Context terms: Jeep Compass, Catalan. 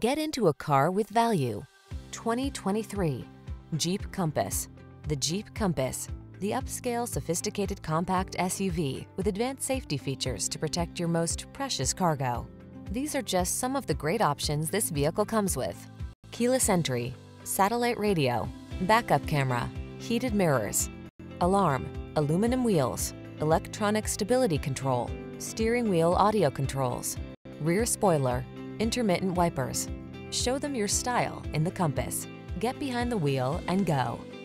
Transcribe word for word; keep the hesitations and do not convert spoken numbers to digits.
Get into a car with value. twenty twenty-three Jeep Compass. The Jeep Compass, the upscale, sophisticated compact S U V with advanced safety features to protect your most precious cargo. These are just some of the great options this vehicle comes with: keyless entry, satellite radio, backup camera, heated mirrors, alarm, aluminum wheels, electronic stability control, steering wheel audio controls, rear spoiler, intermittent wipers. Show them your style in the Compass. Get behind the wheel and go.